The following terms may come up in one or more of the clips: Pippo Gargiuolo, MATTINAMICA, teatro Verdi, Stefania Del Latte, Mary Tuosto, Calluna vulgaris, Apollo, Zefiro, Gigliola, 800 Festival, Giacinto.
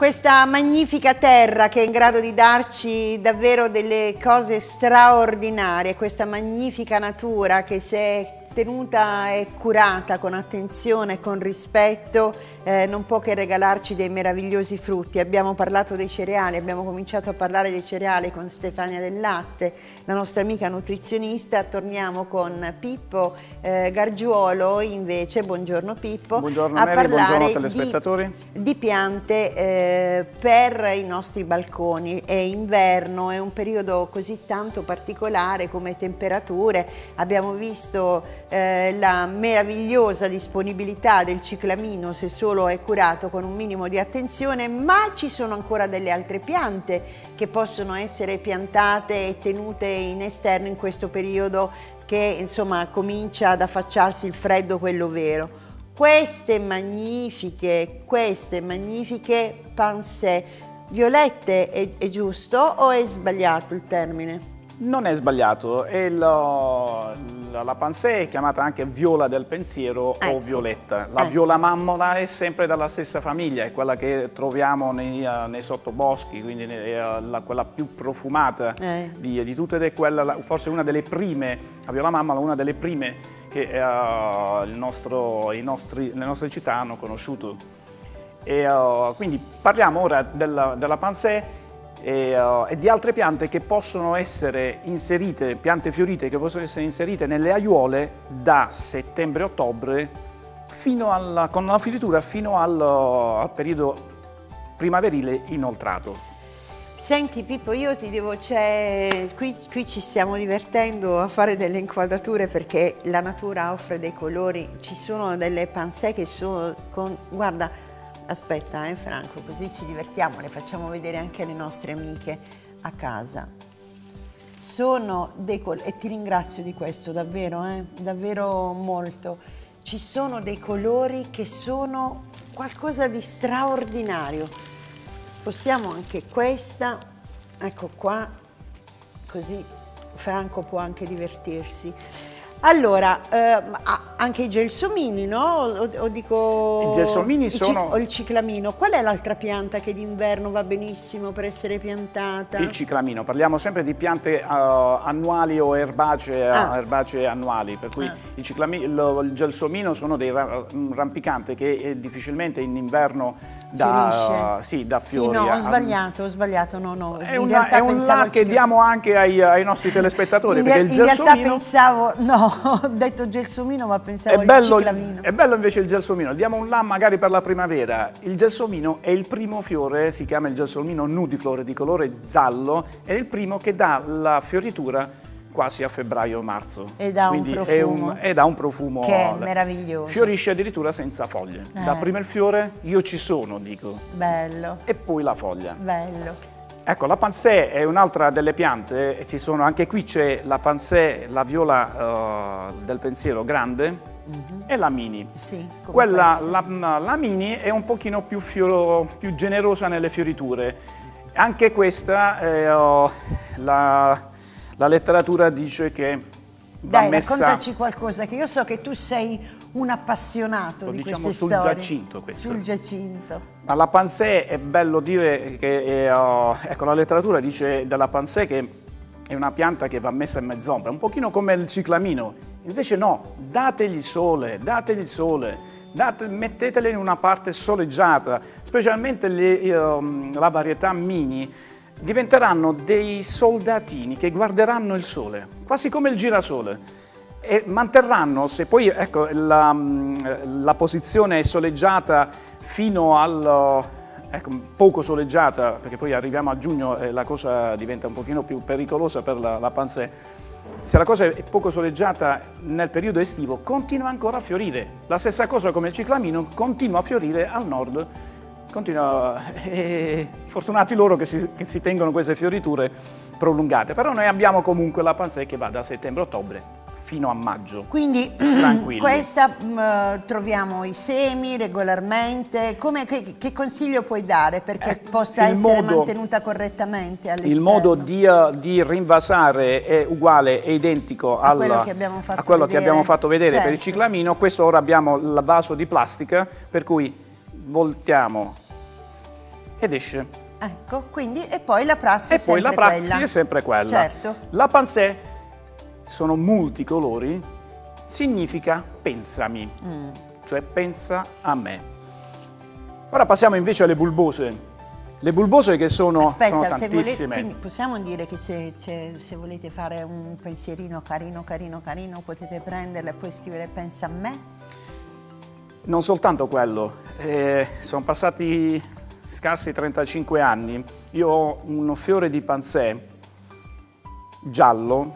questa magnifica terra che è in grado di darci davvero delle cose straordinarie, questa magnifica natura che se è tenuta e curata con attenzione e con rispetto non può che regalarci dei meravigliosi frutti. Abbiamo parlato dei cereali, abbiamo cominciato a parlare dei cereali con Stefania Del Latte, la nostra amica nutrizionista. Torniamo con Pippo Gargiuolo invece, buongiorno Pippo. Buongiorno Mary, buongiorno a telespettatori. Di piante per i nostri balconi. È inverno, è un periodo così tanto particolare come temperature, abbiamo visto la meravigliosa disponibilità del ciclamino se solo è curato con un minimo di attenzione, ma ci sono ancora delle altre piante che possono essere piantate e tenute in esterno in questo periodo che insomma comincia ad affacciarsi il freddo, quello vero. Queste magnifiche pansè violette, è giusto o è sbagliato il termine? Non è sbagliato, la pansè è chiamata anche viola del pensiero, ecco, o violetta. La viola mammola è sempre dalla stessa famiglia, è quella che troviamo nei sottoboschi, quindi quella più profumata di tutte, ed è quella, forse una delle prime, la viola mammola, una delle prime che le nostre città hanno conosciuto. Quindi parliamo ora della pansè e di altre piante che possono essere inserite, piante fiorite che possono essere inserite nelle aiuole da settembre-ottobre con la fioritura fino al periodo primaverile inoltrato. Senti Pippo, io ti devo, qui ci stiamo divertendo a fare delle inquadrature perché la natura offre dei colori, ci sono delle pansè che sono, guarda. Aspetta, Franco, così ci divertiamo, le facciamo vedere anche alle nostre amiche a casa. Sono dei colori, e ti ringrazio di questo davvero, davvero molto. Ci sono dei colori che sono qualcosa di straordinario. Spostiamo anche questa, ecco qua, così Franco può anche divertirsi. Allora, anche i gelsomini, no? O dico, i gelsomini sono... O il ciclamino. Qual è l'altra pianta che d'inverno va benissimo per essere piantata? Il ciclamino. Parliamo sempre di piante annuali o erbacee annuali. Per cui il gelsomino sono dei rampicante che difficilmente in inverno... Da fiori. Sì, no, ho sbagliato, no. È un che diamo anche ai nostri telespettatori. Ho detto gelsomino, ma pensavo al ciclamino. È bello invece il gelsomino, diamo un là magari per la primavera. Il gelsomino è il primo fiore, si chiama il gelsomino nudiflore, di colore giallo, è il primo che dà la fioritura quasi a febbraio-marzo. E dà un profumo. Che è meraviglioso. Fiorisce addirittura senza foglie. Da prima il fiore, io ci sono, dico. Bello. E poi la foglia. Bello. Ecco, la pansè è un'altra delle piante, ci sono, anche qui c'è la pansè, la viola del pensiero grande, e la mini. Sì, quella, la mini è un pochino più generosa nelle fioriture. Anche questa la letteratura dice che va messa... raccontaci qualcosa, che io so che tu sei un appassionato di queste storie. Diciamo sul Giacinto questo. Sul Giacinto. Ma la pansè è bello dire che... ecco, la letteratura dice della pansè che è una pianta che va messa in mezz'ombra, un pochino come il ciclamino. Invece no, dategli sole, mettetele in una parte soleggiata, specialmente la varietà mini. Diventeranno dei soldatini che guarderanno il sole, quasi come il girasole, e manterranno, se poi ecco, la posizione è soleggiata fino al poco soleggiata, perché poi arriviamo a giugno e la cosa diventa un pochino più pericolosa per la pansè. Se la cosa è poco soleggiata nel periodo estivo, continua ancora a fiorire. La stessa cosa come il ciclamino, continua a fiorire al nord. Fortunati loro che si tengono queste fioriture prolungate, però noi abbiamo comunque la pansè che va da settembre-ottobre fino a maggio. Quindi questa troviamo i semi regolarmente. Che consiglio puoi dare perché possa essere mantenuta correttamente all'esterno? Il modo di rinvasare è uguale, è identico a quello che abbiamo fatto vedere, certo, per il ciclamino. Questo ora abbiamo il vaso di plastica, per cui voltiamo ed esce. Ecco, quindi e poi la prassi è sempre quella. E poi la prassi è sempre quella. Certo. La pansè, sono multicolori, significa pensami, cioè pensa a me. Ora passiamo invece alle bulbose. Le bulbose che sono, sono tantissime. Se volete, possiamo dire che se volete fare un pensierino carino, potete prenderla e poi scrivere pensa a me? Non soltanto quello. Sono passati scarsi 35 anni. Io ho un fiore di pansè giallo.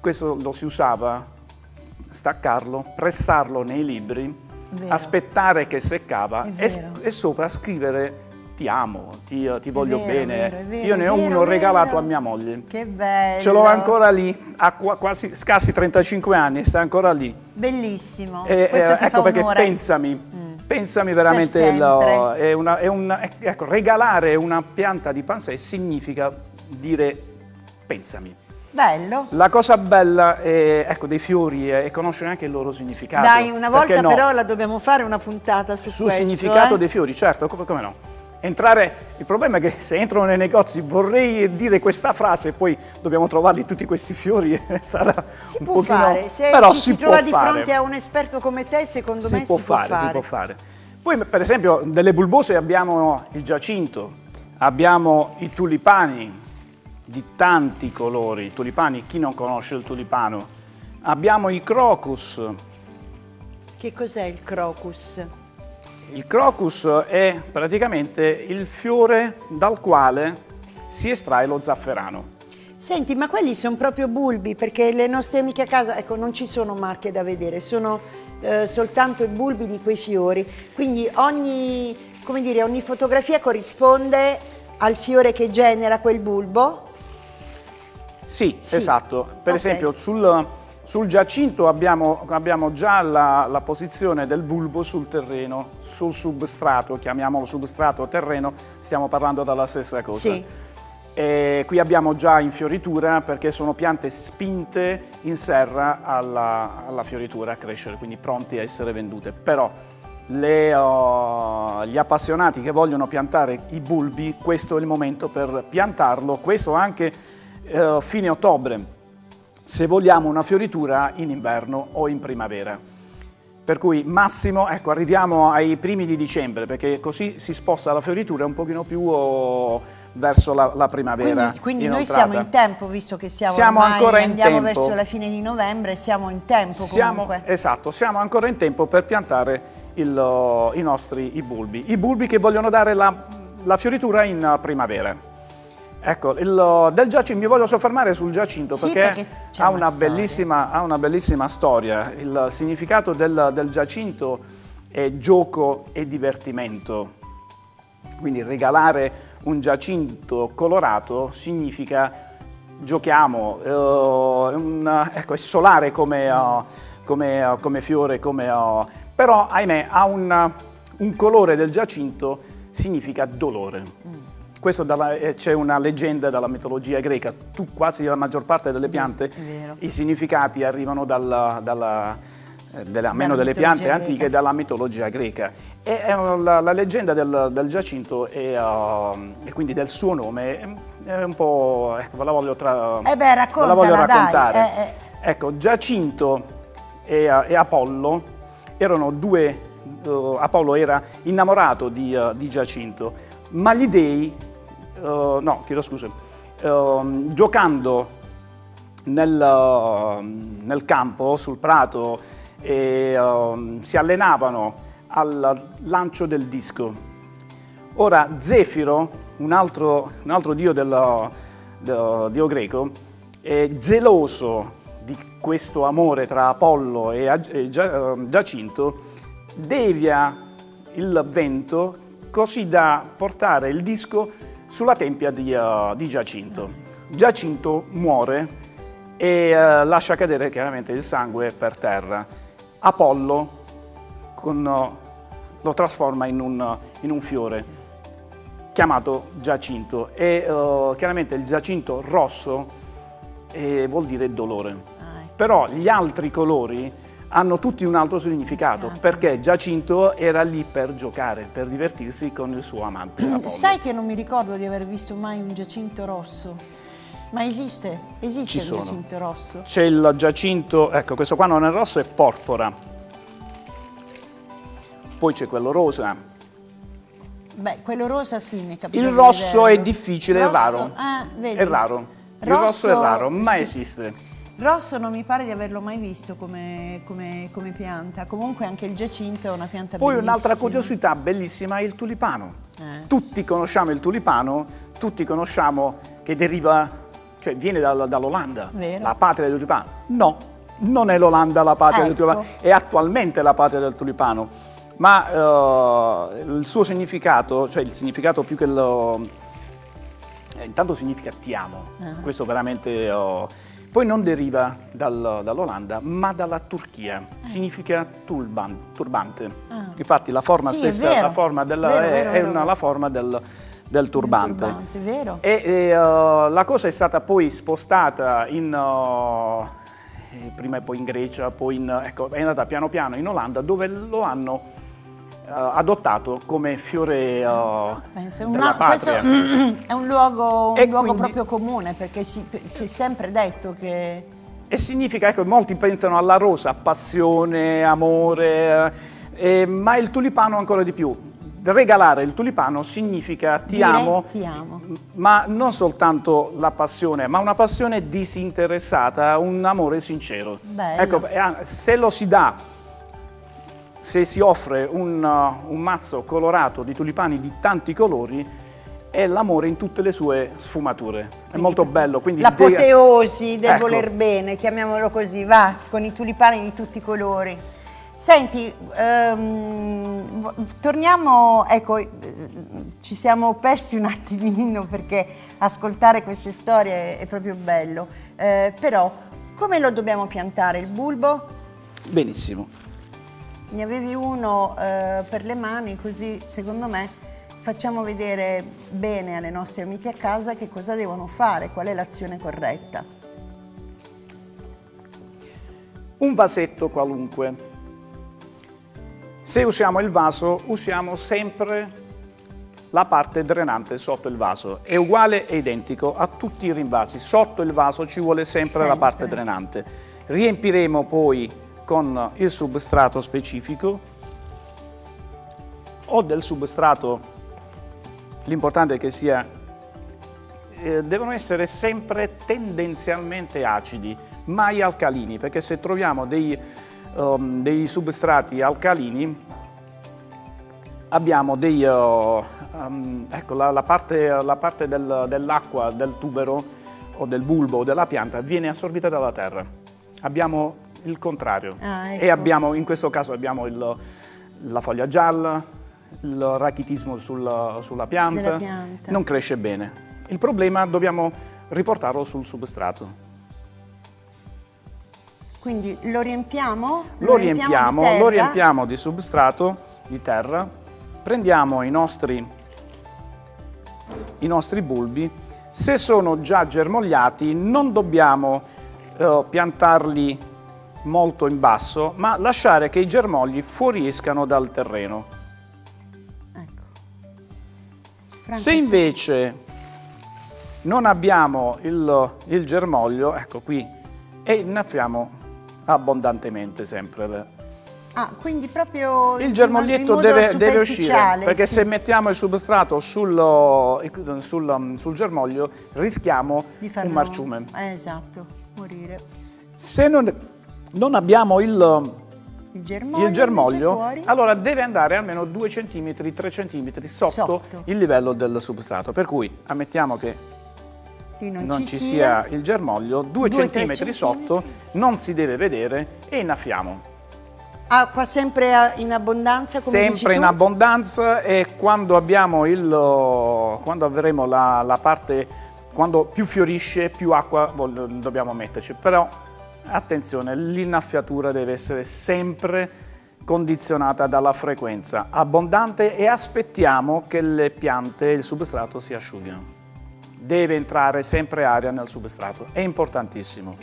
Questo lo si usava, staccarlo, pressarlo nei libri, aspettare che seccava e sopra scrivere ti amo, ti voglio bene. È vero, io ne ho uno regalato a mia moglie. Che bello! Ce l'ho ancora lì, ha quasi scarsi 35 anni, sta ancora lì. Bellissimo. Ecco perché pensami, pensami veramente. Ecco, regalare una pianta di pansè significa dire pensami. Bello. La cosa bella è, ecco, dei fiori è conoscere anche il loro significato. Dai, una volta però la dobbiamo fare una puntata su questo. Sul significato dei fiori, certo, come no. Il problema è che se entrano nei negozi vorrei dire questa frase e poi dobbiamo trovarli tutti questi fiori. Sarà si può fare, però si trova di fronte a un esperto come te, secondo me si può fare. Si può fare. Poi per esempio delle bulbose abbiamo il giacinto, abbiamo i tulipani, di tanti colori, i tulipani, chi non conosce il tulipano? Abbiamo i crocus. Che cos'è il crocus? Il crocus è praticamente il fiore dal quale si estrae lo zafferano. Senti, ma quelli sono proprio bulbi, perché le nostre amiche a casa, ecco, non ci sono marche da vedere, sono soltanto i bulbi di quei fiori, quindi ogni fotografia corrisponde al fiore che genera quel bulbo? Sì, esatto. Per esempio sul giacinto abbiamo già la posizione del bulbo sul terreno, sul substrato, chiamiamolo substrato terreno, stiamo parlando della stessa cosa. Sì. E qui abbiamo già in fioritura perché sono piante spinte in serra alla fioritura a crescere, quindi pronti a essere vendute. Però gli appassionati che vogliono piantare i bulbi, questo è il momento per piantarlo, questo anche fine ottobre, se vogliamo una fioritura in inverno o in primavera. Per cui massimo, ecco, arriviamo ai primi di dicembre, perché così si sposta la fioritura un pochino più verso la primavera. Quindi noi siamo in tempo, visto che siamo ancora in tempo. Verso la fine di novembre, siamo in tempo comunque. Esatto, siamo ancora in tempo per piantare i nostri bulbi. I bulbi che vogliono dare la fioritura in primavera. Ecco, del giacinto, mi voglio soffermare sul giacinto perché ha una bellissima storia. Il significato del giacinto è gioco e divertimento. Quindi regalare un giacinto colorato significa giochiamo, ecco, è solare come fiore, però ahimè ha un colore del giacinto significa dolore. Questo c'è una leggenda dalla mitologia greca, quasi la maggior parte delle piante, i significati arrivano almeno delle piante antiche, dalla mitologia greca. E la leggenda del giacinto e quindi del suo nome è un po'... Ecco, ve la voglio raccontare. Ecco, Giacinto e Apollo erano due... Apollo era innamorato di Giacinto, ma gli dei... giocando nel campo, sul prato, si allenavano al lancio del disco. Ora Zefiro, un altro dio dio greco, è geloso di questo amore tra Apollo e Giacinto, devia il vento così da portare il disco sulla tempia di Giacinto. Giacinto muore e lascia cadere chiaramente il sangue per terra. Apollo lo trasforma in un fiore chiamato Giacinto e chiaramente il giacinto rosso vuol dire dolore. Però gli altri colori hanno tutti un altro significato, certo, perché Giacinto era lì per giocare, per divertirsi con il suo amante Apollo. Sai che non mi ricordo di aver visto mai un Giacinto rosso? Ma esiste? Esiste il Giacinto rosso? C'è il Giacinto, ecco, questo qua non è rosso, è porpora. Poi c'è quello rosa. Beh, quello rosa sì, mi capisco. Il rosso è difficile, rosso, è raro. Ah, vedi. È raro. Il rosso è raro, ma sì, esiste. Rosso non mi pare di averlo mai visto come pianta. Comunque anche il Giacinto è una pianta bellissima. Poi un'altra curiosità bellissima è il tulipano. Tutti conosciamo il tulipano, tutti conosciamo che deriva, cioè viene dall'Olanda, la patria del tulipano. No, non è l'Olanda la patria del tulipano, è attualmente la patria del tulipano, ma il suo significato, cioè il significato più che lo... intanto significa ti amo, questo veramente... poi non deriva dall'Olanda, ma dalla Turchia. Significa turbante. Infatti la forma stessa, la forma del turbante. Vero. E la cosa è stata poi spostata prima poi in Grecia, poi ecco, è andata piano piano in Olanda, dove lo hanno adottato come fiore della patria. Questo è un luogo proprio comune, perché si è sempre detto che... E significa, ecco, molti pensano alla rosa, passione, amore, ma il tulipano ancora di più. Regalare il tulipano significa ti amo, ma non soltanto la passione, ma una passione disinteressata, un amore sincero. Bello. Ecco, se lo si dà... Se si offre un mazzo colorato di tulipani di tanti colori, è l'amore in tutte le sue sfumature. È molto bello. L'apoteosi del voler bene, chiamiamolo così, va, con i tulipani di tutti i colori. Senti, torniamo, ecco, ci siamo persi un attimino perché ascoltare queste storie è proprio bello. Però, come lo dobbiamo piantare il bulbo? Benissimo. Ne avevi uno per le mani, così secondo me facciamo vedere bene alle nostre amiche a casa che cosa devono fare, qual è l'azione corretta. Un vasetto qualunque. Se usiamo il vaso, usiamo sempre la parte drenante sotto il vaso. È uguale e identico a tutti i rinvasi. Sotto il vaso ci vuole sempre la parte drenante. Riempiremo poi con il substrato specifico o del substrato, l'importante è che sia, devono essere sempre tendenzialmente acidi, mai alcalini, perché se troviamo dei substrati alcalini abbiamo ecco, la parte dell'acqua, del tubero o del bulbo o della pianta viene assorbita dalla terra. Abbiamo il contrario, ecco, e abbiamo, in questo caso abbiamo la foglia gialla, il rachitismo sulla pianta, non cresce bene. Il problema dobbiamo riportarlo sul substrato. Quindi lo riempiamo? Lo riempiamo di substrato, di terra, prendiamo i nostri bulbi, se sono già germogliati non dobbiamo piantarli molto in basso, ma lasciare che i germogli fuoriescano dal terreno. Ecco. Se invece non abbiamo il germoglio, ecco qui, e innaffiamo abbondantemente sempre. Quindi proprio il germoglietto deve uscire, perché se mettiamo il substrato sul germoglio rischiamo un marciume. Esatto, morire. Se non abbiamo il germoglio, allora deve andare almeno 2 cm, 3 cm sotto il livello del substrato. Per cui ammettiamo che non ci sia il germoglio, 2 cm sotto, non si deve vedere, e innaffiamo. Acqua sempre in abbondanza, come dici tu? Sempre in abbondanza, e quando avremo la parte, quando più fiorisce, più acqua dobbiamo metterci. Però attenzione, l'innaffiatura deve essere sempre condizionata dalla frequenza abbondante, e aspettiamo che le piante e il substrato si asciughino. Deve entrare sempre aria nel substrato, è importantissimo.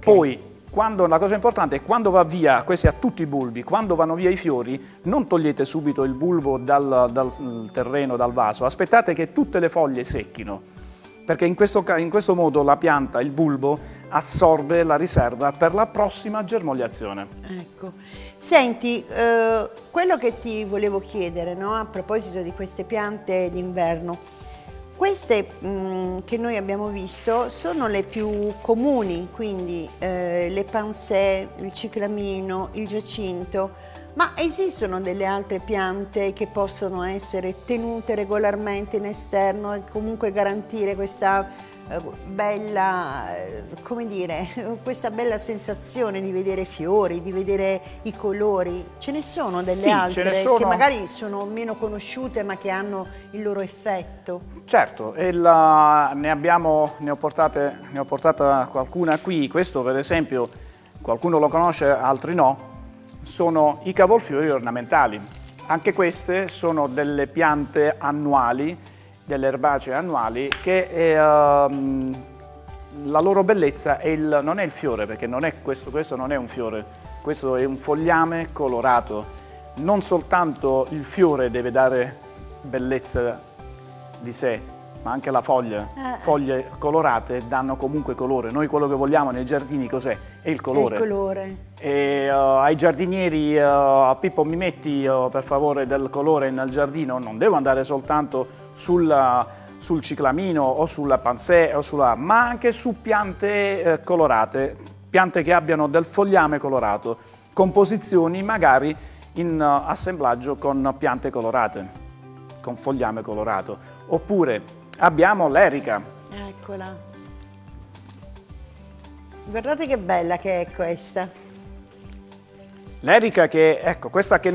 Poi Quando, la cosa importante è quando va via, questi a tutti i bulbi, quando vanno via i fiori non togliete subito il bulbo dal terreno, dal vaso, aspettate che tutte le foglie secchino, perché in questo modo la pianta, il bulbo, assorbe la riserva per la prossima germogliazione. Ecco. Senti, quello che ti volevo chiedere, no? A proposito di queste piante d'inverno, queste che noi abbiamo visto sono le più comuni, quindi le pansè, il ciclamino, il giacinto, ma esistono delle altre piante che possono essere tenute regolarmente in esterno e comunque garantire questa bella, come dire, questa bella sensazione di vedere fiori, di vedere i colori? Ce ne sono delle altre che magari sono meno conosciute ma che hanno il loro effetto? Certo, e ne ho portata qualcuna qui. Questo per esempio qualcuno lo conosce, altri no. Sono i cavolfiori ornamentali. Anche queste sono delle piante annuali, delle erbacee annuali, che la loro bellezza è non è il fiore, perché non è questo non è un fiore, questo è un fogliame colorato. Non soltanto il fiore deve dare bellezza di sé, ma anche la foglia. Foglie colorate danno comunque colore. Noi quello che vogliamo nei giardini cos'è? È il colore. È il colore. E ai giardinieri, Pippo, mi metti per favore del colore nel giardino. Non devo andare soltanto sul ciclamino o sulla pansè, ma anche su piante colorate, piante che abbiano del fogliame colorato, composizioni magari in assemblaggio con piante colorate, con fogliame colorato. Oppure abbiamo l'erica. Eccola. Guardate che bella che è questa. L'erica che, ecco, questa che,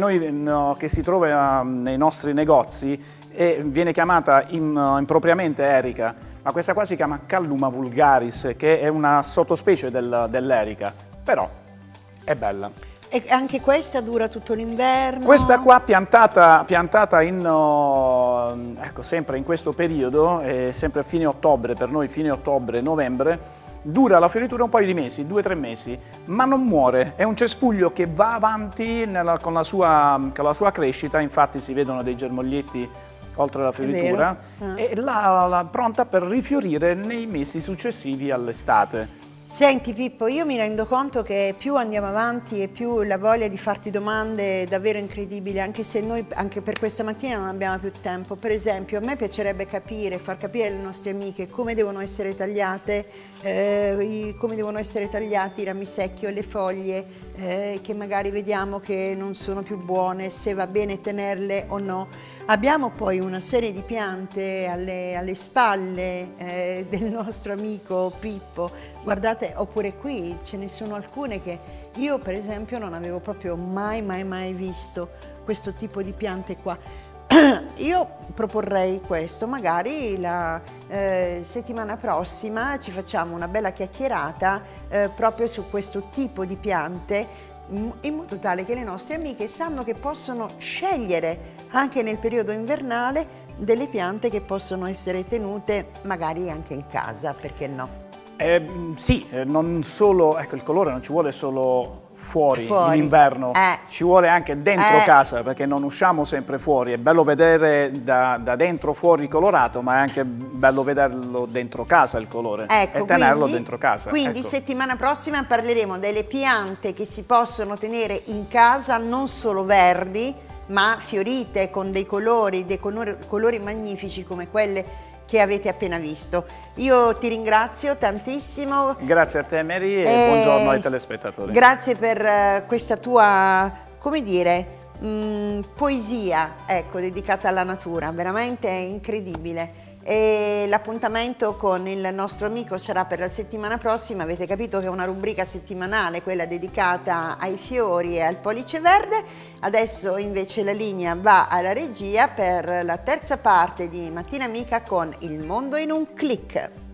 che si trova nei nostri negozi e viene chiamata impropriamente erica, ma questa qua si chiama Calluna vulgaris, che è una sottospecie dell'erica, però è bella. E anche questa dura tutto l'inverno? Questa qua piantata ecco, sempre in questo periodo, sempre a fine ottobre, per noi fine ottobre, novembre, dura la fioritura un paio di mesi, 2 o 3 mesi, ma non muore. È un cespuglio che va avanti con la sua crescita, infatti si vedono dei germoglietti oltre la fioritura, e pronta per rifiorire nei mesi successivi all'estate. Senti Pippo, io mi rendo conto che più andiamo avanti e più la voglia di farti domande è davvero incredibile, anche se noi anche per questa mattina non abbiamo più tempo. Per esempio, a me piacerebbe far capire alle nostre amiche come devono essere tagliate, come devono essere tagliati i rami secchi o le foglie che magari vediamo che non sono più buone, se va bene tenerle o no. Abbiamo poi una serie di piante alle spalle del nostro amico Pippo. Guardate, oppure qui ce ne sono alcune che io per esempio non avevo proprio mai visto, questo tipo di piante qua. Io proporrei questo, magari la settimana prossima ci facciamo una bella chiacchierata proprio su questo tipo di piante, in modo tale che le nostre amiche sanno che possono scegliere anche nel periodo invernale delle piante che possono essere tenute magari anche in casa, perché no? Sì, non solo, ecco, il colore non ci vuole solo fuori in inverno, ci vuole anche dentro casa, perché non usciamo sempre fuori. È bello vedere da dentro fuori colorato, ma è anche bello vederlo dentro casa il colore, ecco, e tenerlo dentro casa. Quindi ecco, settimana prossima parleremo delle piante che si possono tenere in casa, non solo verdi, ma fiorite con dei colori magnifici come quelle che avete appena visto. Io ti ringrazio tantissimo. Grazie a te Mary e buongiorno ai telespettatori. Grazie per questa tua, come dire, poesia, ecco, dedicata alla natura, veramente incredibile. E l'appuntamento con il nostro amico sarà per la settimana prossima. Avete capito che è una rubrica settimanale, quella dedicata ai fiori e al pollice verde. Adesso invece la linea va alla regia per la terza parte di Mattina Amica con Il Mondo in un Click.